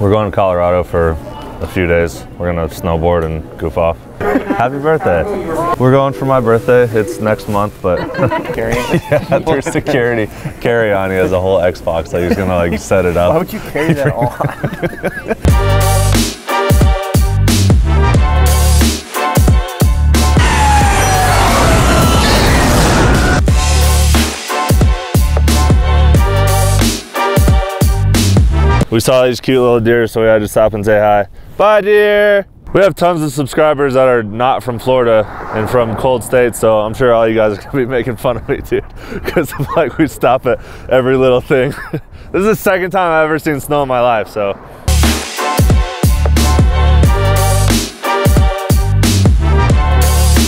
We're going to Colorado for a few days. We're going to snowboard and goof off. Happy birthday. We're going for my birthday. It's next month, but yeah, through security. Carry on. He has a whole Xbox. Like he's going to like set it up. Why would you carry that on? We saw these cute little deer, so we had to stop and say hi. Bye, deer! We have tons of subscribers that are not from Florida and from cold states, so I'm sure all you guys are gonna be making fun of me, dude, because like we stop at every little thing. This is the second time I've ever seen snow in my life, so.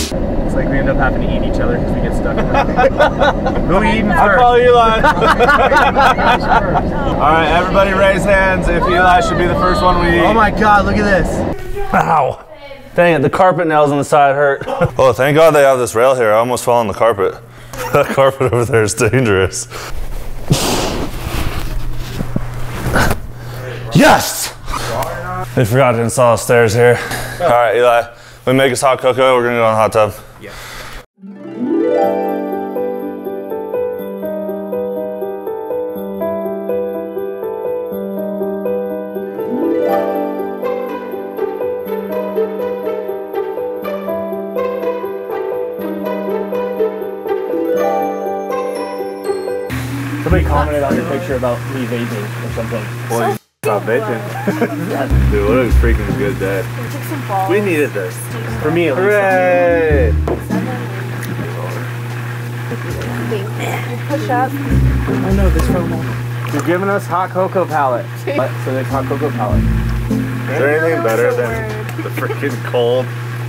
It's like we end up having to eat each other because we get stuck. Who are we eating first? I'll call Eli. All right, everybody raise hands if Eli should be the first one we eat. Oh my God, look at this. Ow. Dang it, the carpet nails on the side hurt. Oh, thank God they have this rail here. I almost fell on the carpet. That carpet over there is dangerous. Yes! They forgot to install the stairs here. Oh. All right, Eli, we make us hot cocoa. We're gonna go in the hot tub. Yeah. Somebody commented on your picture about me vaping or something. Boy, you stop vaping. Dude, what a freaking good day. We took some balls. We needed this. For me, at least. Hooray! Push up. I know this promo. You're giving us hot cocoa palette. So there's hot cocoa palette. Is there anything better than the freaking cold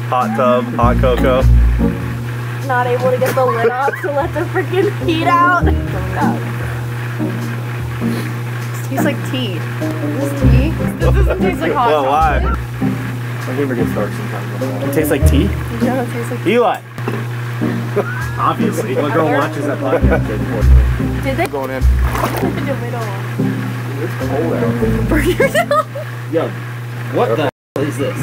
hot tub, hot cocoa? Not able to get the lid up to let the freaking heat out. It tastes like tea. Is this tea? This doesn't taste like hot chocolate. My neighbor gets dark sometimes. It tastes like tea? Yeah, it tastes like tea. Eli! Obviously. My girl watches that podcast. Did they? I'm going in. It's cold out. Burn yourself? Yo, what the hell is this?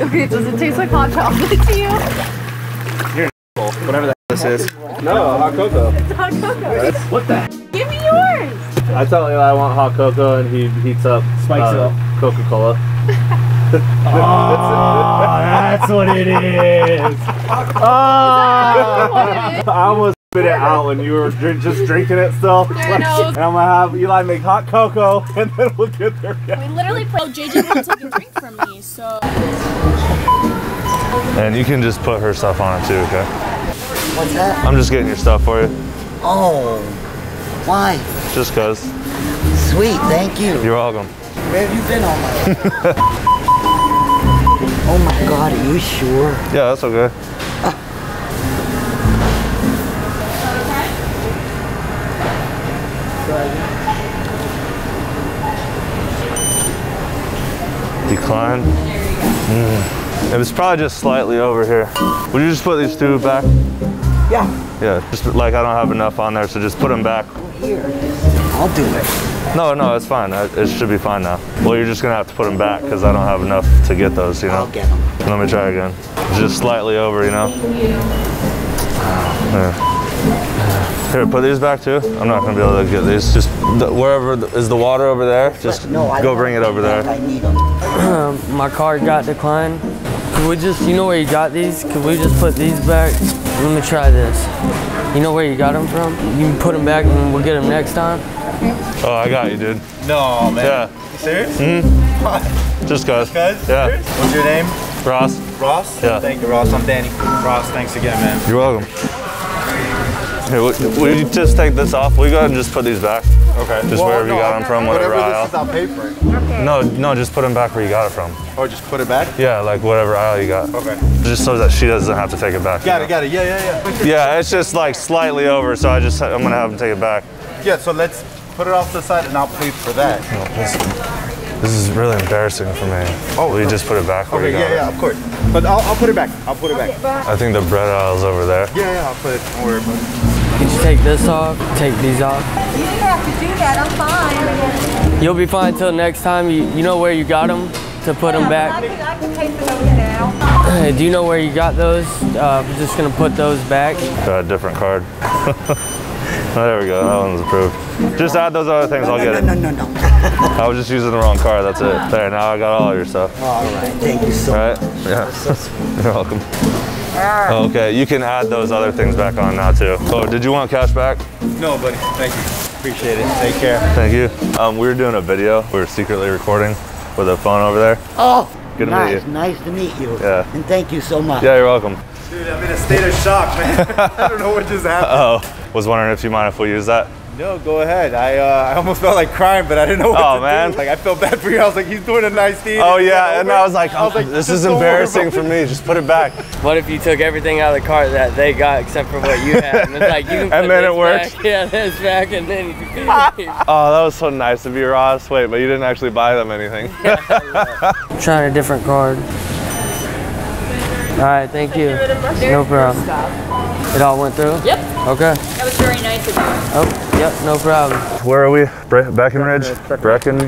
Okay, does it taste like hot chocolate to you? You're an asshole. Whatever the hell this is. No, hot cocoa. It's hot cocoa. What the hell? Give me yours! I tell Eli I want hot cocoa and he heats up Coca-Cola. That's what it is! I almost spit it out when you were just drinking it still. And I'm gonna have Eli make hot cocoa and then we'll get there. We literally played JJ won't take a drink from me, so... And you can just put her stuff on it too, okay? What's that? I'm just getting your stuff for you. Oh, why? Just cause. Sweet, thank you. You're welcome. Where have you been all my life? Oh my God, are you sure? Yeah, that's okay. Decline. It was probably just slightly over here. Would you just put these two back? Yeah. Yeah, just like I don't have enough on there, so just put them back. Here. I'll do it. No, no, it's fine. It should be fine now. Well, you're just gonna have to put them back because I don't have enough to get those, you know? I'll get them. Let me try again. Just slightly over, you know? Thank you. Yeah. Here, put these back too. I'm not gonna be able to get these. Just wherever is the water over there, just go bring it over there. I need them. My card got declined. Could we just, you know where you got these? Could we just put these back? Let me try this. You know where you got them from? You can put them back and we'll get them next time. Oh, I got you, dude. No, man. Yeah. You serious? Mm-hmm. What? Just cause. Just cause? Yeah. Serious? What's your name? Ross. Ross? Yeah. Thank you, Ross. I'm Danny. Ross, thanks again, man. You're welcome. Here, will you just take this off? Will you go ahead and just put these back? Okay. Just wherever you got them from, whatever aisle. This is, I'll pay for it. Okay. No, no, just put them back where you got it from. Or just put it back? Yeah, like whatever aisle you got. Okay. Just so that she doesn't have to take it back. Got it, got it. Yeah, yeah, yeah. Yeah, it's just like slightly over, so I'm gonna have them take it back. Yeah, so let's put it off the side and I'll pay for that. No, this is really embarrassing for me. Oh, we just put it back where you got it. Okay, yeah, yeah, of course. But I'll put it back. I'll put it back. I think the bread aisle's over there. Yeah, yeah, I'll put it. Don't worry about it. Can you take this off? Take these off? You don't have to do that, I'm fine. You'll be fine till next time. You know where you got them to put them back. I can take those now. Do you know where you got those? I'm just gonna put those back. Got a different card. There we go. That one's approved. Just add those other things. I'll get it. No. I was just using the wrong card. That's it. There. Now I got all of your stuff. All right. Thank you so much. Yeah. So sweet. You're welcome. Okay, you can add those other things back on now too. Oh, did you want cash back? No, buddy. Thank you. Appreciate it. Take care. Thank you. We were doing a video. We were secretly recording with a phone over there. Oh, good to meet you. Nice to meet you. Yeah. And thank you so much. Yeah, you're welcome. Dude, I'm in a state of shock, man. I don't know what just happened. Uh-oh. Was wondering if you mind if we use that? No, go ahead. I almost felt like crying, but I didn't know what to do. Like, I felt bad for you. I was like, he's doing a nice thing. Oh, yeah. And I was like, this is embarrassing for me. Just put it back. What if you took everything out of the cart that they got except for what you had? And it's like, you can put and then it works. Back. Yeah, this back. And then you can leave. Oh, that was so nice of you, Ross. Wait, but you didn't actually buy them anything. I'm trying a different card. All right, thank you. No problem. It all went through? Yep. Okay. That was very nice of you. Oh, yep, no problem. Where are we? Breckenridge? Brecken?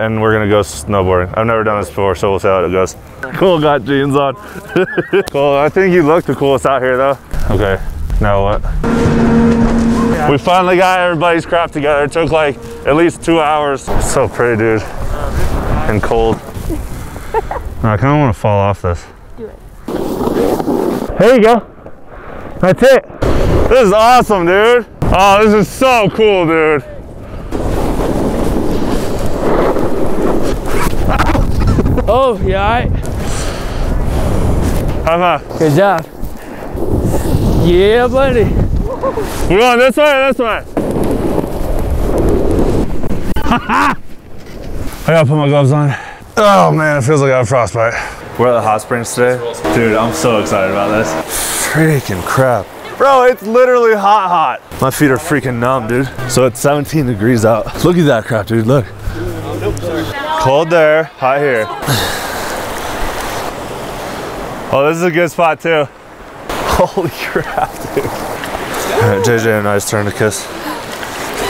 And we're gonna go snowboarding. I've never done this before, so we'll see how it goes. Cole got jeans on. Cole, I think you look the coolest out here though. Okay, now what? Yeah. We finally got everybody's crap together. It took like at least 2 hours. It's so pretty, dude. And cold. I kinda wanna fall off this. There you go. That's it. This is awesome, dude. Oh, this is so cool, dude. Oh, you all right? High five. Good job. Yeah, buddy. We're going this way or this way? I gotta put my gloves on. Oh, man, it feels like I have frostbite. We're at the hot springs today. Dude, I'm so excited about this. Freaking crap. Bro, it's literally hot. My feet are freaking numb, dude. So it's 17 degrees out. Look at that crap, dude, look. Cold there, hot here. Oh, this is a good spot too. Holy crap, dude. All right, JJ and I's turn to kiss.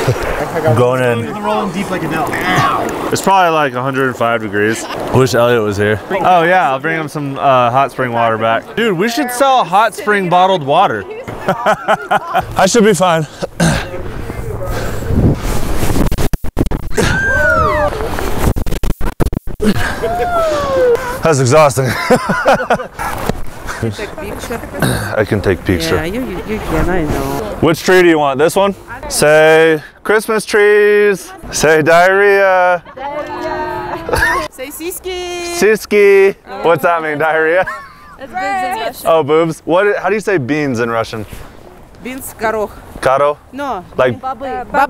I'm going in. It's probably like 105 degrees. I wish Elliot was here. Oh yeah, I'll bring him some hot spring water back. Dude, we should sell hot spring bottled water. I should be fine. That's exhausting. I can take picture. Yeah, you can, I know. Which tree do you want? This one? Say Christmas trees. Say diarrhea. Diarrhea. Say siski. Siski. What's that mean? Diarrhea. That's boobs in Russian. Oh, boobs. What? How do you say beans in Russian? Beans karokh. Karo? No. Like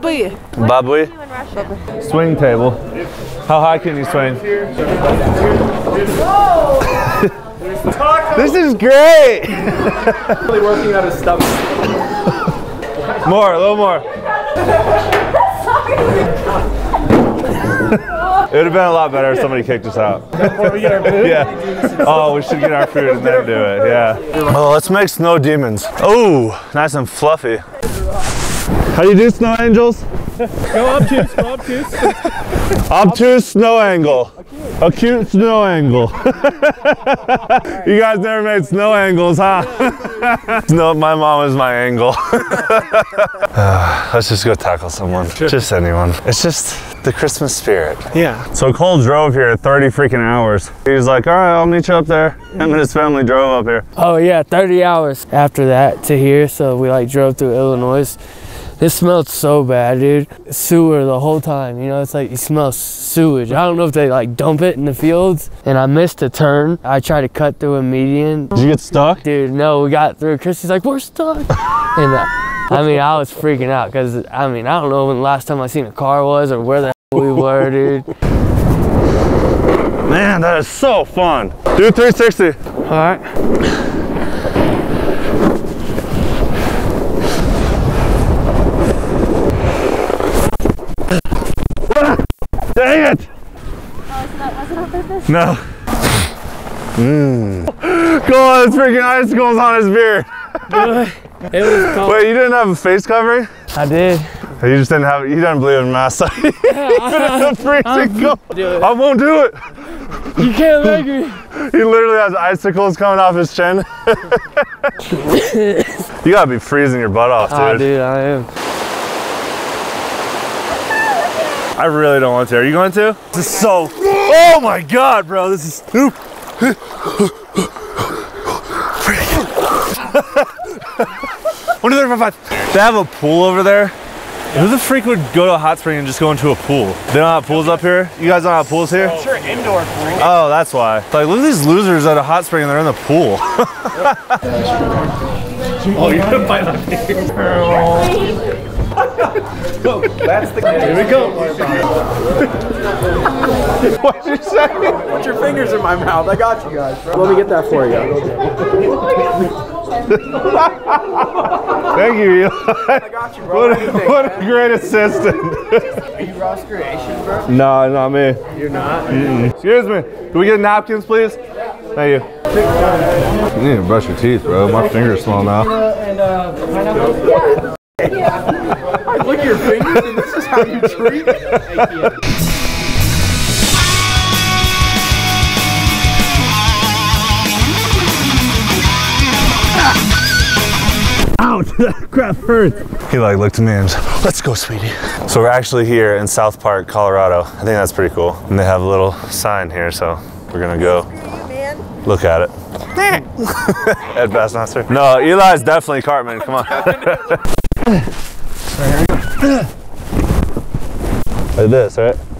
baby. Baby. Swing table. How high can you swing? This is great. Really working out his stomach. More, a little more. It would have been a lot better if somebody kicked us out. Yeah. Oh, we should get our food and then do it, yeah. Oh, let's make snow demons. Oh, nice and fluffy. How do you do, snow angels? No, obtuse, no, obtuse. Obtuse snow angle. Acute snow angle. You guys never made snow angles, huh? No, my mom is my angle. Let's just go tackle someone. Sure. Just anyone. It's just the Christmas spirit. Yeah. So Cole drove here 30 freaking hours. He was like, all right, I'll meet you up there. Him and his family drove up here. Oh yeah, 30 hours after that to here. So we like drove through Illinois. It smelled so bad, dude. Sewer the whole time, you know, it's like you smell sewage. I don't know if they like dump it in the fields. And I missed a turn. I tried to cut through a median. Did you get stuck? Dude, no, we got through. Christy's like, we're stuck. And I mean, I was freaking out because, I mean, I don't know when the last time I seen a car was or where the hell we were, dude. Man, that is so fun. Do 360. All right. Dang it! Oh, was it on purpose? No. Cole has freaking icicles on his beard. It was cold. Wait, you didn't have a face covering? I did. He just didn't have, he doesn't believe in my side. Yeah, I won't do it. You can't make me. He literally has icicles coming off his chin. You gotta be freezing your butt off, dude. Ah, dude, I am. I really don't want to. Are you going to? This is so, oh my God, bro. This is, oop. One, two, three, four, five. They have a pool over there. Who the freak would go to a hot spring and just go into a pool? They don't have pools up here? You guys don't have pools here? It's your indoor pool. Oh, that's why. Like, look at these losers at a hot spring and they're in the pool. Oh, you're gonna bite my finger. That's the game. Here we go. What'd you say? Put your fingers in my mouth. I got you guys, bro. Let me get that for you. Thank you, Eli. I got you, bro. What a great assistant. Are you Ross Creation, bro? No, not me. You're not? Mm-mm. Excuse me. Can we get napkins, please? Thank you. You need to brush your teeth, bro. My finger's small now. I look at your fingers, and this is how you treat me. Thank you. Ow, that crap hurts. He like looked at me and was like, let's go, sweetie. So we're actually here in South Park, Colorado. I think that's pretty cool. And they have a little sign here, so we're gonna go look at it. Ed Bassmaster. No, Eli's definitely Cartman, come on. Like this, right?